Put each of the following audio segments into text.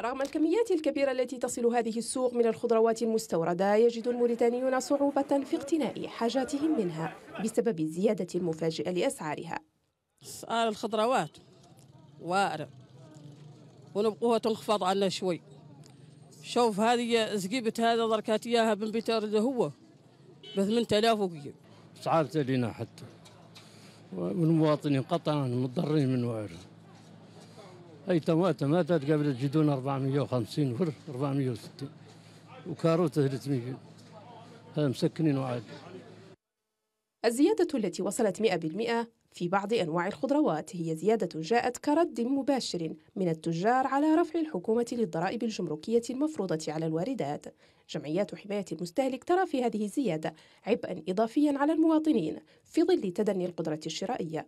رغم الكميات الكبيرة التي تصل هذه السوق من الخضروات المستوردة، يجد الموريتانيون صعوبة في اقتناء حاجاتهم منها بسبب الزيادة المفاجئة لأسعارها. أسعار الخضروات واعرة ونبقوها تنخفض عنا شوي. شوف هذه زقيبة، هذا ضركات إياها بن بيتر اللي هو ب8000 وقيم. أسعار لنا حتى والمواطنين قطعا مضطرين من وعره. أي تماتة قبل الجدون 450 ور 460 وكاروته 300، هذا مسكنين وعاد. الزيادة التي وصلت 100% في بعض أنواع الخضروات هي زيادة جاءت كرد مباشر من التجار على رفع الحكومة للضرائب الجمركية المفروضة على الواردات. جمعيات حماية المستهلك ترى في هذه الزيادة عبئا إضافيا على المواطنين في ظل تدني القدرة الشرائية.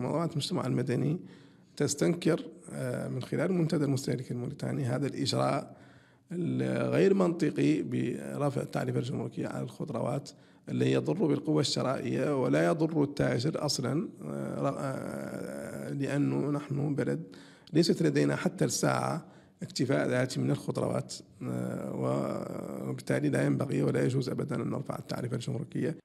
مؤسسات المجتمع المدني تستنكر من خلال منتدى المستهلك الموريتاني هذا الإجراء الغير منطقي برفع التعريف الجمركي على الخضروات اللي يضر بالقوة الشرائية ولا يضر التاجر أصلا، لأنه نحن بلد ليست لدينا حتى الساعة اكتفاء ذاتي من الخضروات، وبالتالي لا ينبغي ولا يجوز أبدا أن نرفع التعريف الجمركية.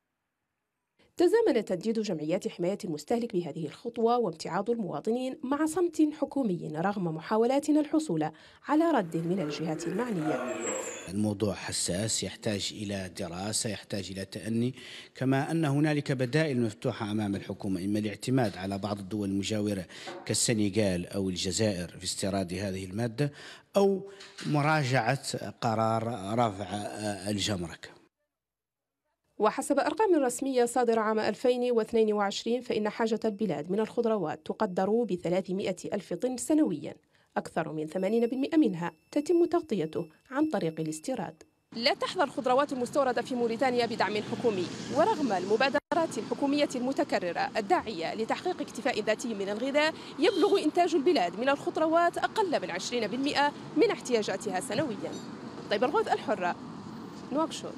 تزامن تنديد جمعيات حماية المستهلك بهذه الخطوة وامتعاض المواطنين مع صمت حكومي رغم محاولاتنا الحصول على رد من الجهات المعنية. الموضوع حساس، يحتاج إلى دراسة، يحتاج إلى تأني، كما أن هنالك بدائل مفتوحة أمام الحكومة، إما الاعتماد على بعض الدول المجاورة كالسنغال أو الجزائر في استيراد هذه المادة، أو مراجعة قرار رفع الجمرك. وحسب أرقام رسمية صادرة عام 2022 فإن حاجة البلاد من الخضروات تقدر ب 300 ألف طن سنويا، أكثر من 80% منها تتم تغطيته عن طريق الاستيراد. لا تحظى الخضروات المستوردة في موريتانيا بدعم حكومي، ورغم المبادرات الحكومية المتكررة الداعية لتحقيق اكتفاء ذاتي من الغذاء، يبلغ إنتاج البلاد من الخضروات أقل من 20% من احتياجاتها سنويا. طيب الغوث، الحرة، نواكشوط.